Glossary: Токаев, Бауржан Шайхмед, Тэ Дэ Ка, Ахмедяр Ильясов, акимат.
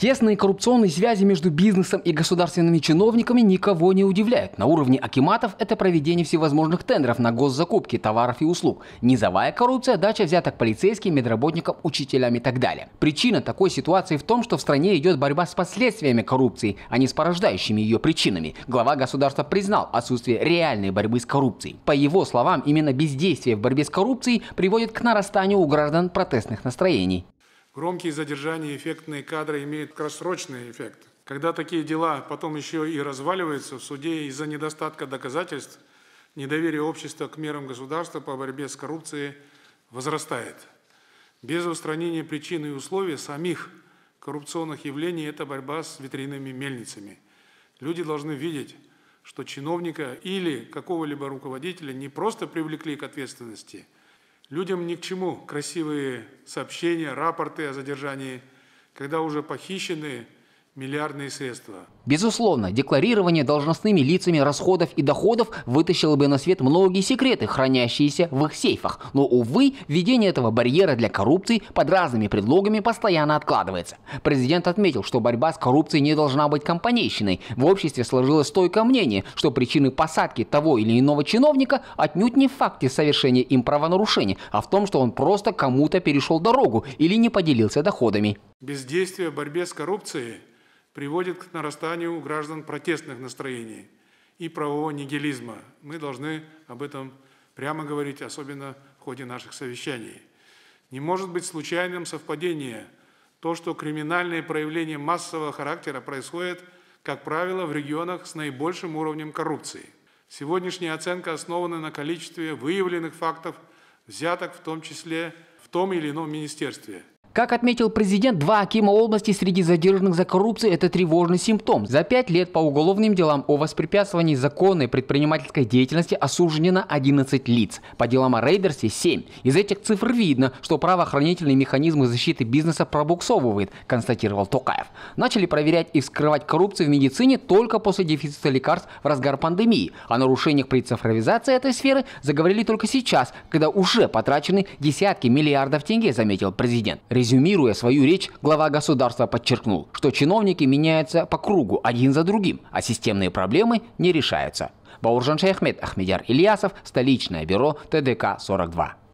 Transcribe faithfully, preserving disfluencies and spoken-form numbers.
Тесные коррупционные связи между бизнесом и государственными чиновниками никого не удивляют. На уровне акиматов это проведение всевозможных тендеров на госзакупки товаров и услуг, низовая коррупция, дача взяток полицейским, медработникам, учителям и так далее. Причина такой ситуации в том, что в стране идет борьба с последствиями коррупции, а не с порождающими ее причинами. Глава государства признал отсутствие реальной борьбы с коррупцией. По его словам, именно бездействие в борьбе с коррупцией приводит к нарастанию у граждан протестных настроений. Громкие задержания, эффектные кадры имеют краткосрочный эффект. Когда такие дела потом еще и разваливаются в суде из-за недостатка доказательств, недоверие общества к мерам государства по борьбе с коррупцией возрастает. Без устранения причин и условий самих коррупционных явлений это борьба с ветряными мельницами. Люди должны видеть, что чиновника или какого-либо руководителя не просто привлекли к ответственности. Людям ни к чему красивые сообщения, рапорты о задержании, когда уже похищены миллиардные средства. Безусловно, декларирование должностными лицами расходов и доходов вытащило бы на свет многие секреты, хранящиеся в их сейфах. Но, увы, введение этого барьера для коррупции под разными предлогами постоянно откладывается. Президент отметил, что борьба с коррупцией не должна быть компанейщиной. В обществе сложилось стойкое мнение, что причины посадки того или иного чиновника отнюдь не в факте совершения им правонарушений, а в том, что он просто кому-то перешел дорогу или не поделился доходами. Бездействие в борьбе с коррупцией приводит к нарастанию у граждан протестных настроений и правового нигилизма. Мы должны об этом прямо говорить, особенно в ходе наших совещаний. Не может быть случайным совпадение то, что криминальные проявления массового характера происходят, как правило, в регионах с наибольшим уровнем коррупции. Сегодняшняя оценка основана на количестве выявленных фактов взяток, в том числе в том или ином министерстве. Как отметил президент, два акима области среди задержанных за коррупцию – это тревожный симптом. За пять лет по уголовным делам о воспрепятствовании законной предпринимательской деятельности осуждено одиннадцать лиц. По делам о рейдерстве – семь. Из этих цифр видно, что правоохранительные механизмы защиты бизнеса пробуксовывают, констатировал Токаев. Начали проверять и вскрывать коррупцию в медицине только после дефицита лекарств в разгар пандемии. О нарушениях при цифровизации этой сферы заговорили только сейчас, когда уже потрачены десятки миллиардов тенге, заметил президент. Резюмируя свою речь, глава государства подчеркнул, что чиновники меняются по кругу один за другим, а системные проблемы не решаются. Бауржан Шайхмед, Ахмедяр Ильясов, столичное бюро Тэ Дэ Ка сорок два.